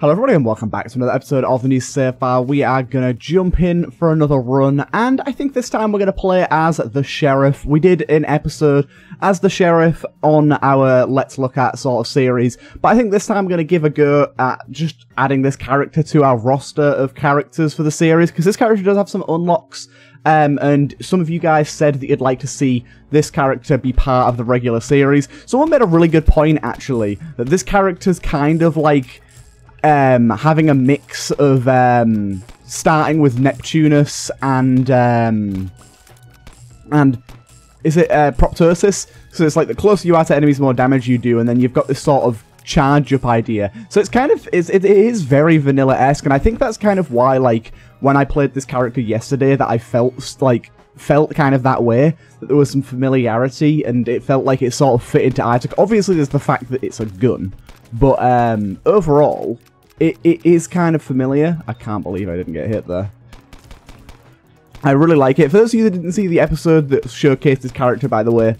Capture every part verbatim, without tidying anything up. Hello everybody and welcome back to another episode of the new Safe Bar. We are going to jump in for another run, and I think this time we're going to play as the Sheriff. We did an episode as the Sheriff on our Let's Look At sort of series, but I think this time I'm going to give a go at just adding this character to our roster of characters for the series, because this character does have some unlocks. Um, and some of you guys said that you'd like to see this character be part of the regular series. Someone made a really good point, actually, that this character's kind of like um, having a mix of um, starting with Neptunus and, um, and is it uh, Proptosis? So it's like the closer you are to enemies, the more damage you do, and then you've got this sort of charge-up idea. So it's kind of, it's, it is very vanilla-esque, and I think that's kind of why, like, when I played this character yesterday, that I felt, like, felt kind of that way, that there was some familiarity, and it felt like it sort of fit into Isaac. Obviously, there's the fact that it's a gun, but um, overall, it, it is kind of familiar. I can't believe I didn't get hit there. I really like it. For those of you that didn't see the episode that showcased this character, by the way,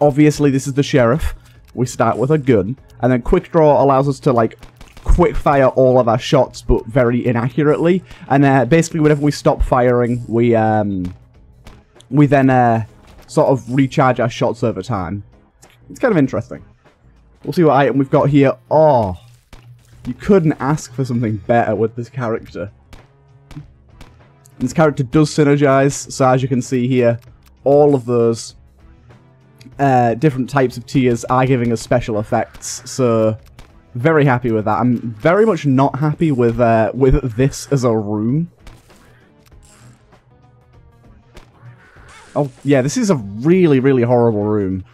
obviously, this is the Sheriff. We start with a gun, and then Quick Draw allows us to, like, quick fire all of our shots, but very inaccurately. And uh, basically, whenever we stop firing, we um, we then uh, sort of recharge our shots over time. It's kind of interesting. We'll see what item we've got here. Oh, you couldn't ask for something better with this character. This character does synergize, so as you can see here, all of those uh, different types of tiers are giving us special effects, so very happy with that. I'm very much not happy with uh, with this as a room. Oh, yeah, this is a really, really horrible room.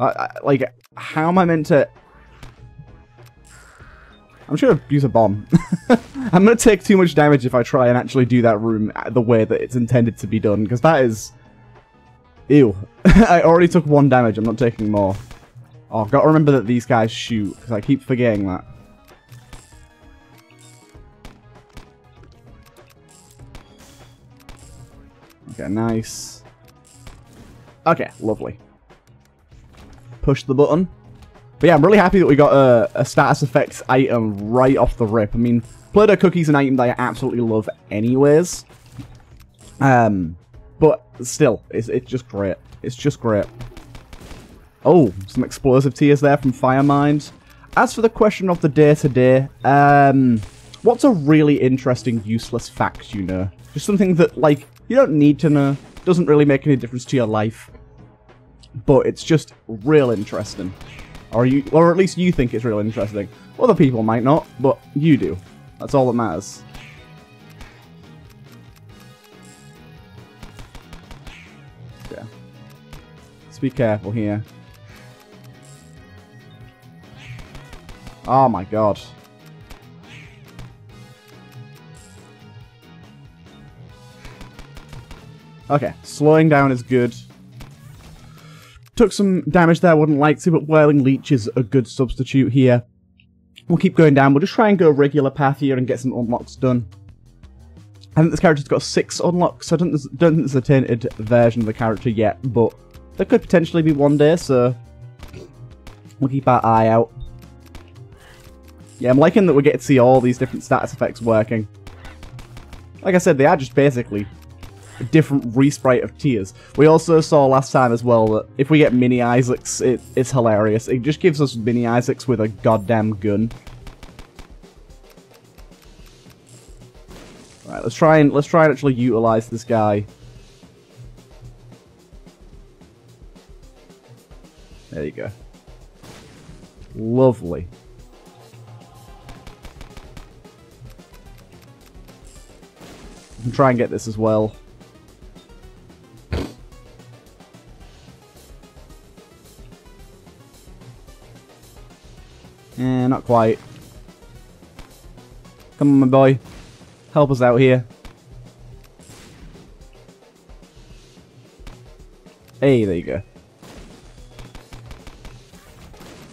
I, I, like, how am I meant to... I'm just gonna use a bomb. I'm gonna take too much damage if I try and actually do that room the way that it's intended to be done, because that is... Ew. I already took one damage, I'm not taking more. Oh, I've got to remember that these guys shoot, because I keep forgetting that. Okay, nice. Okay, lovely. Push the button. But yeah, I'm really happy that we got a, a status effects item right off the rip. I mean, Plato Cookie's an item that I absolutely love anyways. Um, but still, it's, it's just great. It's just great. Oh, some explosive tears there from Fire Mind. As for the question of the day today, um, what's a really interesting, useless fact you know? Just something that, like, you don't need to know, doesn't really make any difference to your life, but it's just real interesting. Or you, or at least you think it's real interesting. Other people might not, but you do. That's all that matters. Yeah. Let's be careful here. Oh my god. Okay, slowing down is good. Took some damage there, wouldn't like to, but Whirling Leech is a good substitute here. We'll keep going down, we'll just try and go regular path here and get some unlocks done. I think this character's got six unlocks, so I don't, don't think there's a tinted version of the character yet, but there could potentially be one day, so we'll keep our eye out. Yeah, I'm liking that we get to see all these different status effects working. Like I said, they are just basically a different resprite of tiers. We also saw last time as well that if we get Mini Isaacs, it, it's hilarious. It just gives us Mini Isaacs with a goddamn gun. Alright, let's try and let's try and actually utilize this guy. There you go. Lovely. And try and get this as well. Eh, not quite. Come on, my boy. Help us out here. Hey, there you go.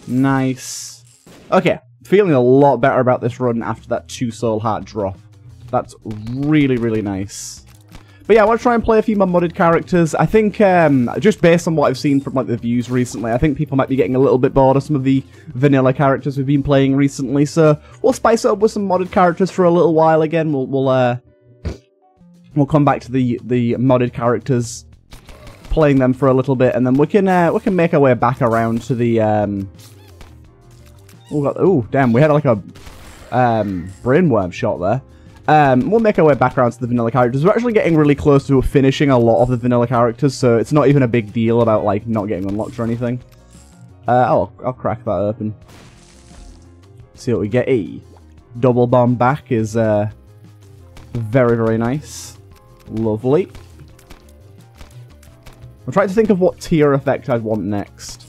Nice. Okay, feeling a lot better about this run after that two soul heart drop. That's really, really nice. But yeah, I want to try and play a few of my modded characters. I think, um, just based on what I've seen from like the views recently, I think people might be getting a little bit bored of some of the vanilla characters we've been playing recently. So we'll spice it up with some modded characters for a little while again. We'll we'll uh, we'll come back to the the modded characters, playing them for a little bit, and then we can uh, we can make our way back around to the. Um... Oh oh damn! We had like a um, brainworm shot there. Um, we'll make our way back around to the vanilla characters. We're actually getting really close to finishing a lot of the vanilla characters, so it's not even a big deal about, like, not getting unlocked or anything. Uh, I'll, I'll crack that open. See what we get. E. Double bomb back is, uh, very, very nice. Lovely. I'm trying to think of what tier effect I'd want next.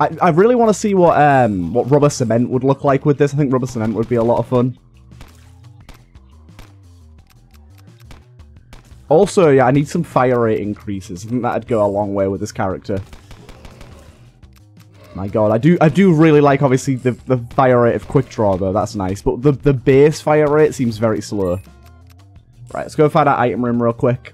I, I really want to see what um, what rubber cement would look like with this. I think rubber cement would be a lot of fun. Also, yeah, I need some fire rate increases. I think that'd go a long way with this character. My god, I do I do really like, obviously, the, the fire rate of quick draw, though. That's nice. But the, the base fire rate seems very slow. Right, let's go find our item room real quick.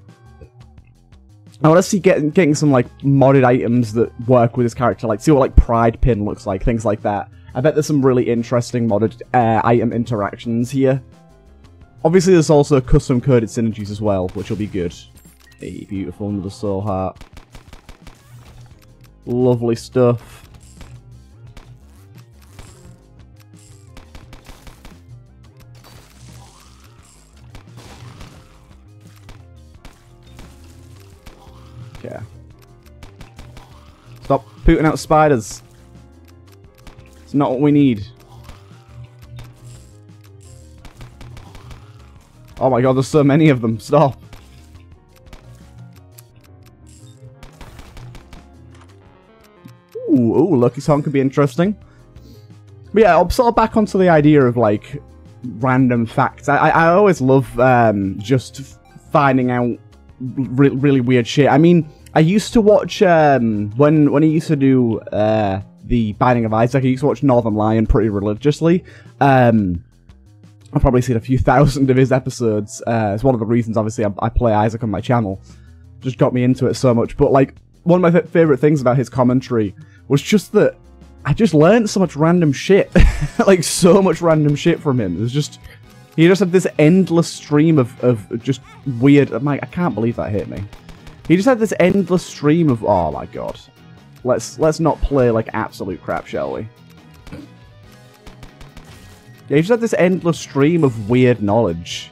I want to see getting getting some like modded items that work with this character, like see what like Pride Pin looks like, things like that. I bet there's some really interesting modded uh, item interactions here. Obviously, there's also custom coded synergies as well, which will be good. Hey, beautiful, another soul heart. Lovely stuff. Yeah. Stop pooting out spiders. It's not what we need. Oh my god, there's so many of them. Stop. Ooh, ooh, Lucky's Horn could be interesting. But yeah, I'm sort of back onto the idea of, like, random facts. I, I, I always love um, just finding out Re really weird shit. I mean, I used to watch, um, when, when he used to do, uh, The Binding of Isaac, I used to watch Northern Lion pretty religiously. Um, I've probably seen a few thousand of his episodes. Uh, it's one of the reasons, obviously, I, I play Isaac on my channel. Just got me into it so much. But, like, one of my favorite things about his commentary was just that I just learned so much random shit. Like, so much random shit from him. It was just... He just had this endless stream of, of just weird... I'm like, I can't believe that hit me. He just had this endless stream of... Oh, my God. Let's let's not play, like, absolute crap, shall we? Yeah, he just had this endless stream of weird knowledge.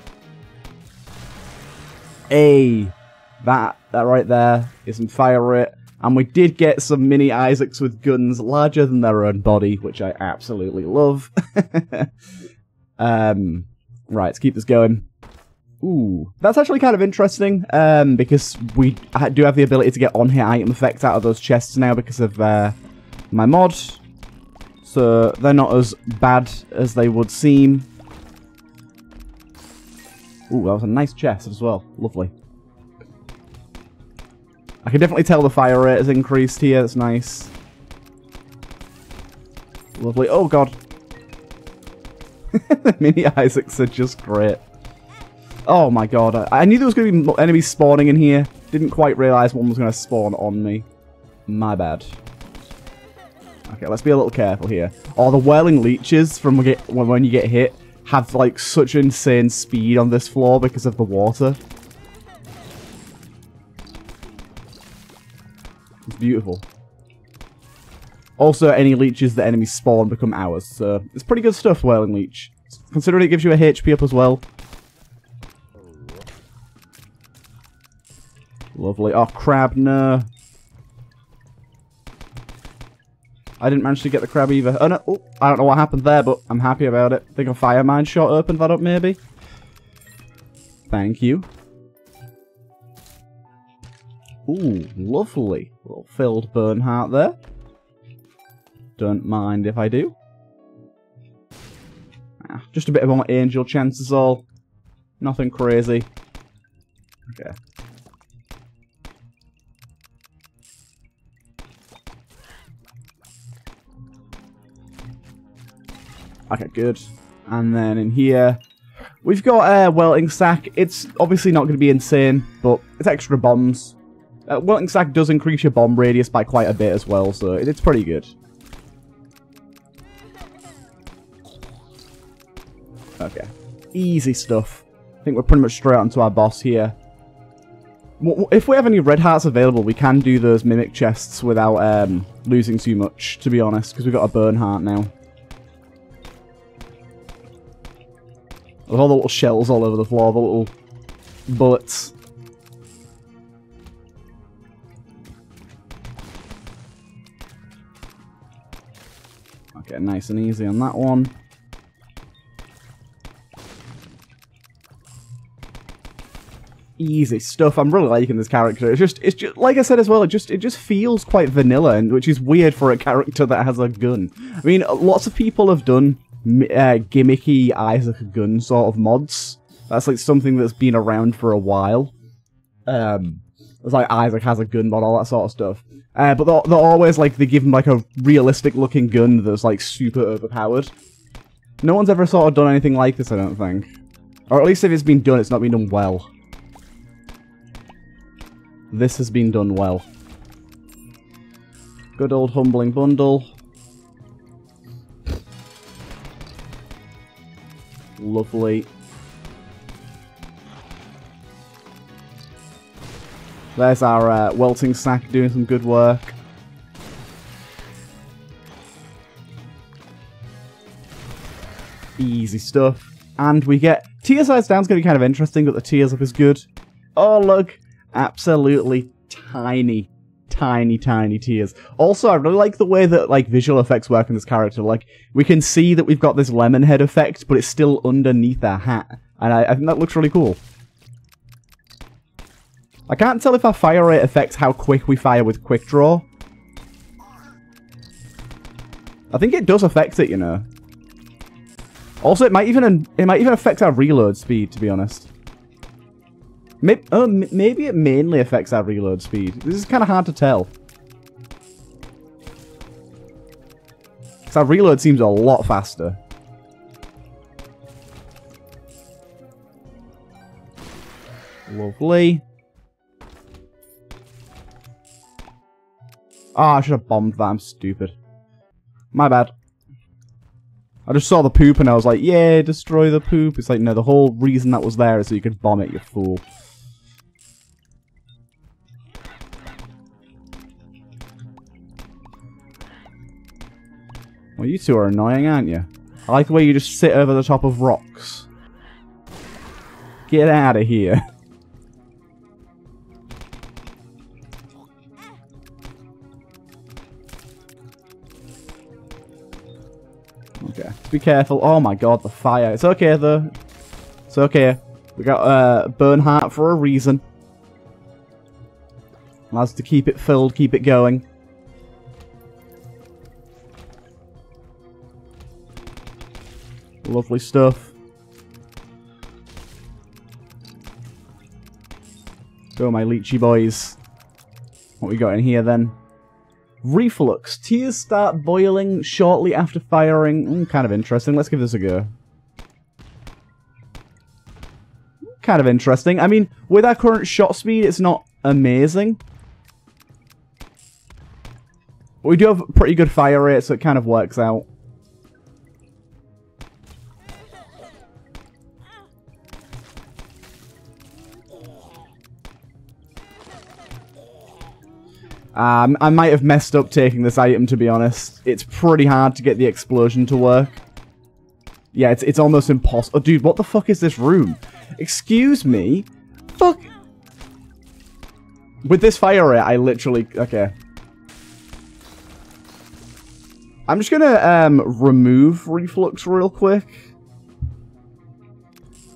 Hey, that, that right there is some fire rate. And we did get some mini Isaacs with guns larger than their own body, which I absolutely love. um... Right, let's keep this going. Ooh, that's actually kind of interesting, um, because we do have the ability to get on-hit item effects out of those chests now because of uh, my mod. So they're not as bad as they would seem. Ooh, that was a nice chest as well. Lovely. I can definitely tell the fire rate has increased here. That's nice. Lovely. Oh, God. The mini Isaacs are just great. Oh my god, I, I knew there was going to be enemies spawning in here. Didn't quite realise one was going to spawn on me. My bad. Okay, let's be a little careful here. Oh, the Whirling Leeches from when you get hit have like such insane speed on this floor because of the water. It's beautiful. Also, any leeches that enemies spawn become ours, so it's pretty good stuff, Whirling Leech. Considering it gives you a H P up as well. Lovely. Oh, crab, no. I didn't manage to get the crab either. Oh, no. Oh, I don't know what happened there, but I'm happy about it. I think a Fire Mind shot opened that up, maybe. Thank you. Ooh, lovely. Little filled burn heart there. Don't mind if I do. Ah, just a bit of more angel chance is all. Nothing crazy. Okay. Okay, good. And then in here, we've got a uh, Welting Sack. It's obviously not going to be insane, but it's extra bombs. Uh, Welting Sack does increase your bomb radius by quite a bit as well, so it's pretty good. Okay. Easy stuff. I think we're pretty much straight onto our boss here. If we have any red hearts available, we can do those mimic chests without um, losing too much, to be honest, because we've got a burn heart now. With all the little shells all over the floor, the little bullets. Okay, nice and easy on that one. Easy stuff. I'm really liking this character. It's just, it's just, like I said as well, it just, it just feels quite vanilla, and which is weird for a character that has a gun. I mean, lots of people have done uh, gimmicky Isaac gun sort of mods. That's like something that's been around for a while. Um, it's like Isaac has a gun mod, all that sort of stuff. Uh, but they're, they're always like, they give him like a realistic looking gun that's like super overpowered. No one's ever sort of done anything like this, I don't think. Or at least if it's been done, it's not been done well. This has been done well. Good old Humbling Bundle. Lovely. There's our uh, Welting Sack doing some good work. Easy stuff. And we get... tier size down's going to be kind of interesting, but the tiers up is good. Oh, look! Absolutely tiny, tiny, tiny tears. Also, I really like the way that, like, visual effects work in this character. Like, we can see that we've got this lemon head effect, but it's still underneath our hat. And I, I think that looks really cool. I can't tell if our fire rate affects how quick we fire with quick draw. I think it does affect it, you know. Also, it might even, it might even affect our reload speed, to be honest. Maybe, oh, maybe it mainly affects our reload speed. This is kind of hard to tell. Because our reload seems a lot faster. Lovely. Ah, oh, I should have bombed that. I'm stupid. My bad. I just saw the poop and I was like, yeah, destroy the poop. It's like, no, the whole reason that was there is so you could bomb it, you fool. Well, you two are annoying, aren't you? I like the way you just sit over the top of rocks. Get out of here. Okay, be careful. Oh my god, the fire. It's okay, though. It's okay. We got uh, Bernhardt for a reason. That's to keep it filled, keep it going. Lovely stuff. Go, my lychee boys. What we got in here then? Reflux. Tears start boiling shortly after firing. Mm, kind of interesting. Let's give this a go. Kind of interesting. I mean, with our current shot speed, it's not amazing. But we do have pretty good fire rate, so it kind of works out. Um, I might have messed up taking this item, to be honest. It's pretty hard to get the explosion to work. Yeah, it's, it's almost impossible. Oh, dude, what the fuck is this room? Excuse me? Fuck. With this fire rate, I literally... okay. I'm just gonna um, remove Reflux real quick.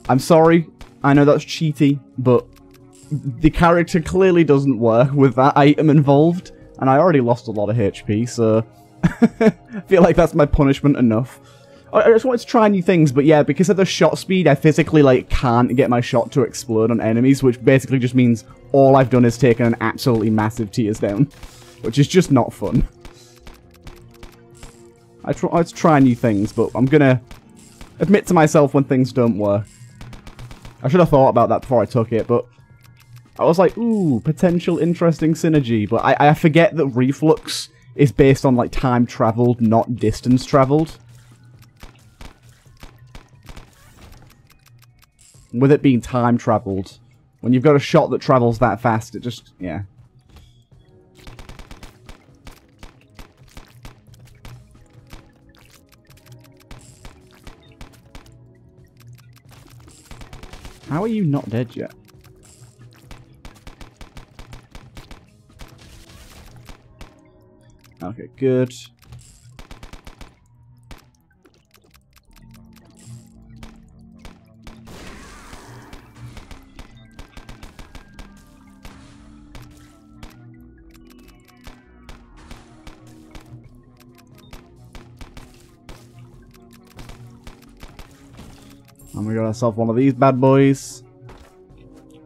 I'm sorry. I know that's cheaty, but... the character clearly doesn't work with that item involved, and I already lost a lot of H P, so I feel like that's my punishment enough. I just wanted to try new things, but yeah, because of the shot speed, I physically, like, can't get my shot to explode on enemies, which basically just means all I've done is taken an absolutely massive tears down, which is just not fun. I try, I try new things, but I'm gonna admit to myself when things don't work. I should have thought about that before I took it, but I was like, ooh, potential interesting synergy. But I, I forget that Reflux is based on, like, time traveled, not distance traveled. With it being time traveled, when you've got a shot that travels that fast, it just, yeah. How are you not dead yet? Okay, good. And we got ourselves one of these bad boys.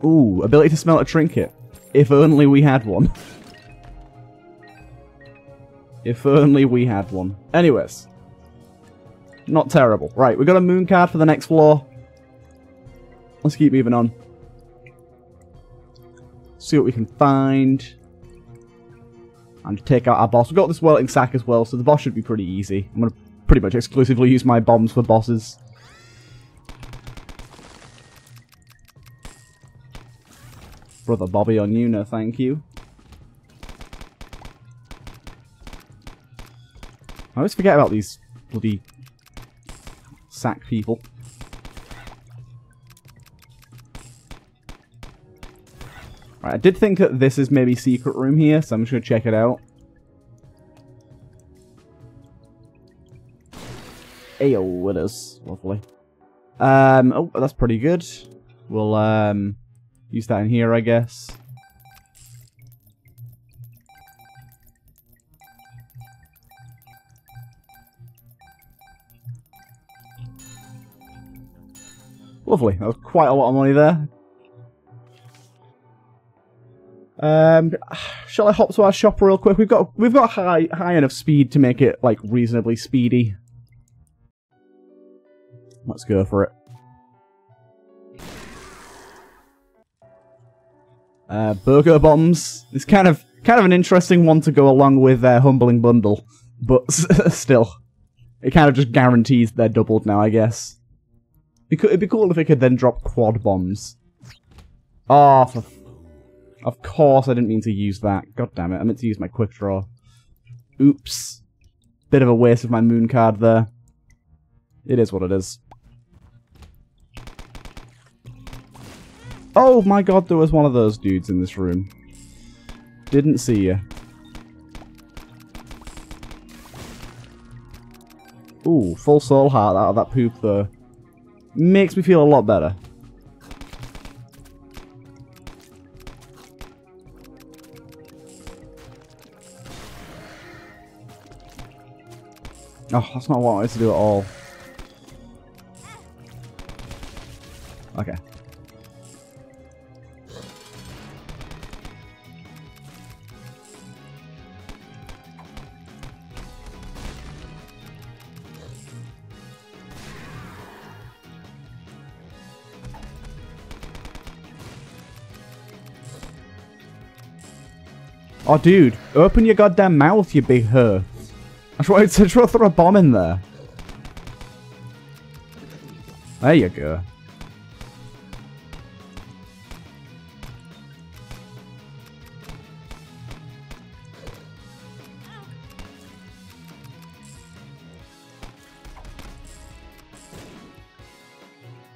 Ooh, ability to smelt a trinket. If only we had one. If only we had one. Anyways. Not terrible. Right, we got a moon card for the next floor. Let's keep moving on. See what we can find. And take out our boss. We've got this Welting Sack as well, so the boss should be pretty easy. I'm going to pretty much exclusively use my bombs for bosses. Brother Bobby on you, no thank you. I always forget about these bloody sack people. Right, I did think that this is maybe secret room here, so I'm just going to check it out. Ayo, it is. Lovely. Um, oh, that's pretty good. We'll um, use that in here, I guess. Lovely. That was quite a lot of money there. Um, shall I hop to our shop real quick? We've got we've got high high enough speed to make it like reasonably speedy. Let's go for it. Uh, Bogo Bombs. It's kind of kind of an interesting one to go along with uh, Humbling Bundle, but still, it kind of just guarantees they're doubled now, I guess. It'd be cool if it could then drop quad bombs. Oh, for f of course I didn't mean to use that. God damn it, I meant to use my quick draw. Oops. Bit of a waste of my moon card there. It is what it is. Oh my god, there was one of those dudes in this room. Didn't see you. Ooh, full soul heart out of that poop though. Makes me feel a lot better. Oh, that's not what I wanted to do at all. Okay. Oh, dude, open your goddamn mouth, you big hoe. I tried to throw a bomb in there. There you go.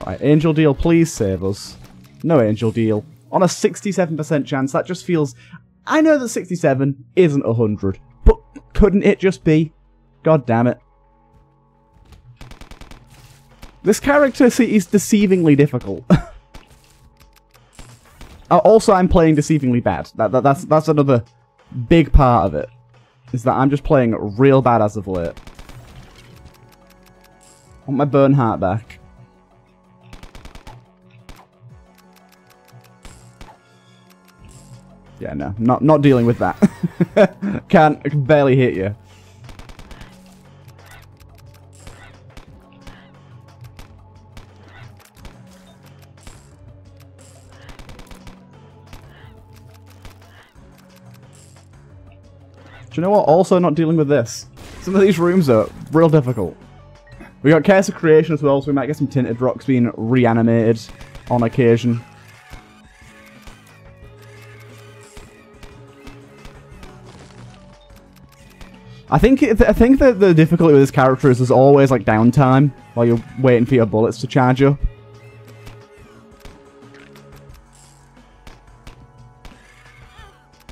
Right, Angel Deal, please save us. No Angel Deal. On a sixty-seven percent chance, that just feels... I know that sixty-seven isn't one hundred, but couldn't it just be? God damn it. This character is deceivingly difficult. Also, I'm playing deceivingly bad. That, that, that's, that's another big part of it, is that I'm just playing real bad as of late. I want my burn heart back. Yeah, no, not not dealing with that. Can't, can barely hit you. Do you know what? Also not dealing with this. Some of these rooms are real difficult. We got Curse of Creation as well, so we might get some Tinted Rocks being reanimated on occasion. I think it, I think that the difficulty with this character is there's always like downtime while you're waiting for your bullets to charge up.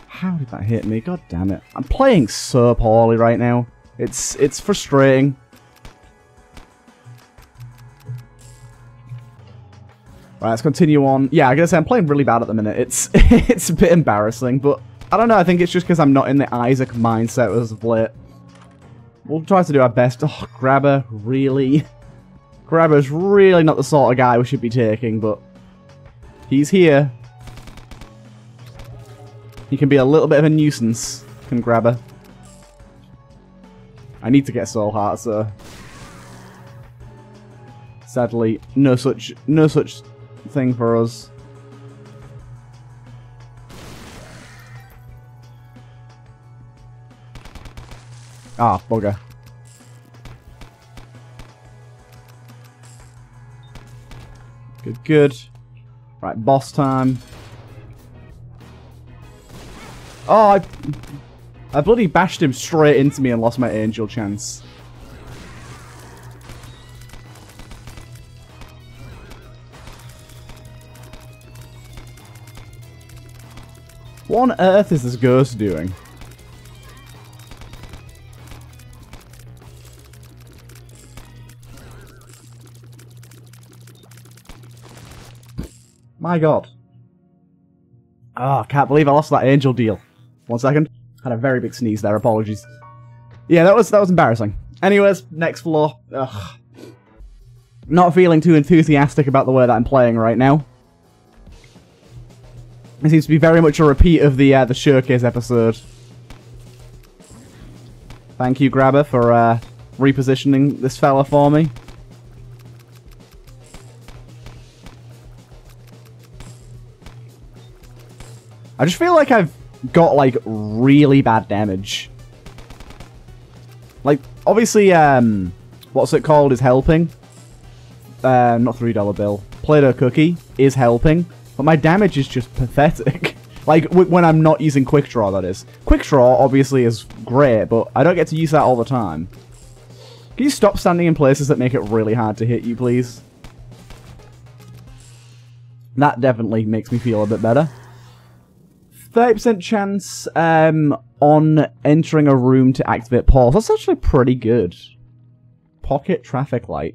How did that hit me? God damn it! I'm playing so poorly right now. It's it's frustrating. Right, let's continue on. Yeah, I gotta say I'm playing really bad at the minute. It's it's a bit embarrassing, but I don't know. I think it's just because I'm not in the Isaac mindset as of late. We'll try to do our best. Oh, Grabber, really? Grabber's really not the sort of guy we should be taking, but he's here. He can be a little bit of a nuisance, can Grabber. I need to get Soul Heart, so sadly, no such no such thing for us. Ah, bugger. Good, good. Right, boss time. Oh, I, I bloody bashed him straight into me and lost my angel chance. What on earth is this ghost doing? My God. Oh, I can't believe I lost that angel deal. One second. Had a very big sneeze there, apologies. Yeah, that was that was embarrassing. Anyways, next floor. Ugh. Not feeling too enthusiastic about the way that I'm playing right now. It seems to be very much a repeat of the uh, the showcase episode. Thank you, Grabber, for uh, repositioning this fella for me. I just feel like I've got, like, really bad damage. Like, obviously, um, what's it called is helping. Uh, not three dollar bill. Plato Cookie is helping, but my damage is just pathetic. Like, w when I'm not using Quick Draw, that is. Quick Draw, obviously, is great, but I don't get to use that all the time. Can you stop standing in places that make it really hard to hit you, please? That definitely makes me feel a bit better. thirty percent chance um, on entering a room to activate pause. That's actually pretty good. Pocket traffic light.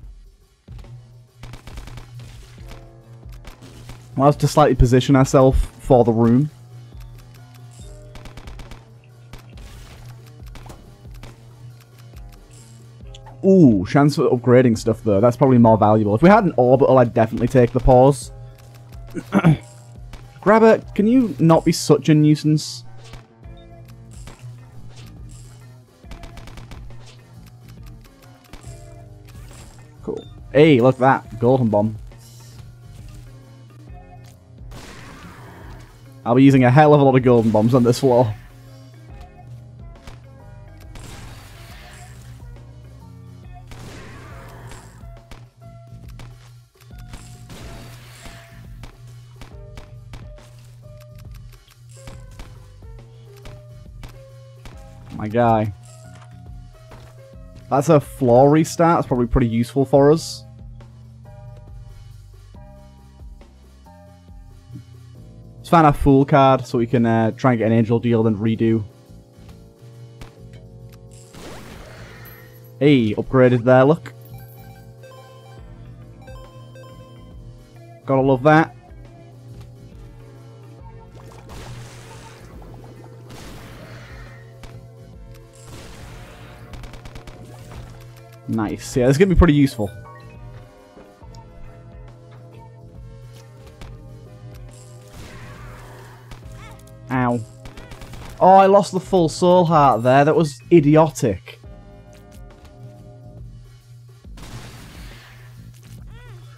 Well, that's to slightly position ourselves for the room. Ooh, chance for upgrading stuff though. That's probably more valuable. If we had an orbital, I'd definitely take the pause. Grabber, can you not be such a nuisance? Cool. Hey, look at that. Golden Bomb. I'll be using a hell of a lot of Golden Bombs on this floor. My guy. That's a floor restart. It's probably pretty useful for us. Let's find our Fool card so we can uh, try and get an angel deal then redo. Hey, upgraded there, look. Gotta love that. Nice. Yeah, this is going to be pretty useful. Ow. Oh, I lost the full soul heart there. That was idiotic.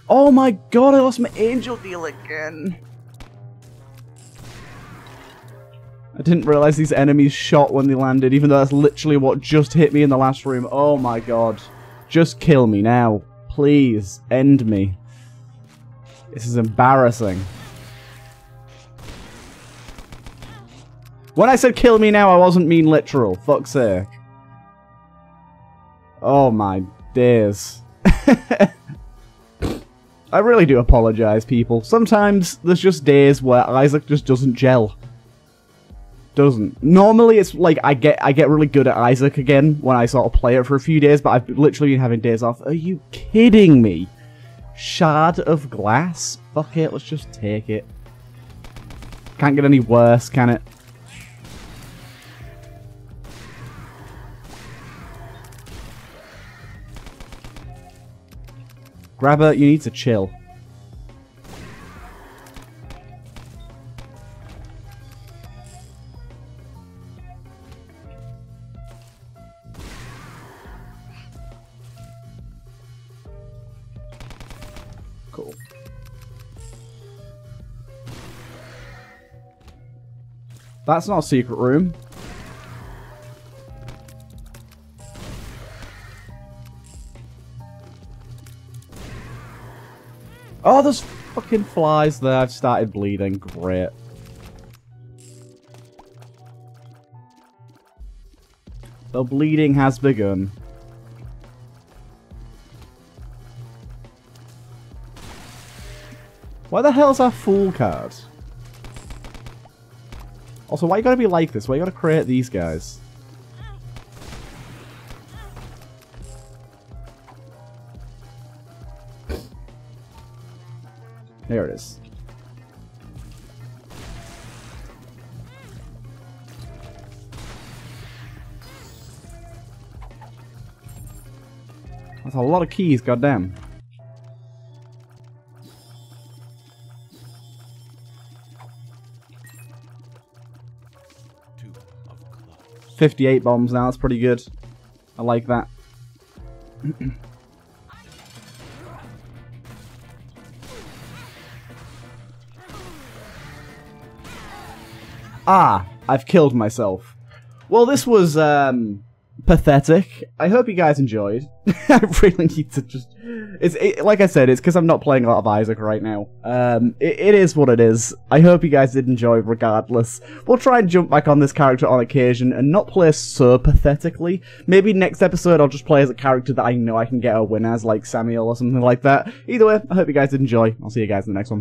Oh my God, I lost my angel deal again. I didn't realize these enemies shot when they landed, even though that's literally what just hit me in the last room. Oh my god. Just kill me now. Please, end me. This is embarrassing. When I said kill me now, I wasn't mean literal. Fuck's sake. Oh my days. I really do apologize, people. Sometimes there's just days where Isaac just doesn't gel. Doesn't. Normally it's like I get I get really good at Isaac again when I sort of play it for a few days, but I've literally been having days off. Are you kidding me? Shard of glass? Fuck it, let's just take it. Can't get any worse, can it? Grabber, you need to chill. Cool. That's not a secret room. Oh, there's fucking flies there. I've started bleeding. Great. The bleeding has begun. Why the hell's our fool card? Also, why you gotta be like this? Why you gotta create these guys? There it is. That's a lot of keys, goddamn. fifty-eight bombs now, that's pretty good. I like that. Ah, I've killed myself. Well, this was um, pathetic. I hope you guys enjoyed. I really need to just... It's it, like I said, it's because I'm not playing a lot of Isaac right now. Um, it, it is what it is. I hope you guys did enjoy regardless. We'll try and jump back on this character on occasion and not play so pathetically. Maybe next episode I'll just play as a character that I know I can get a win as, like Samuel or something like that. Either way, I hope you guys did enjoy. I'll see you guys in the next one.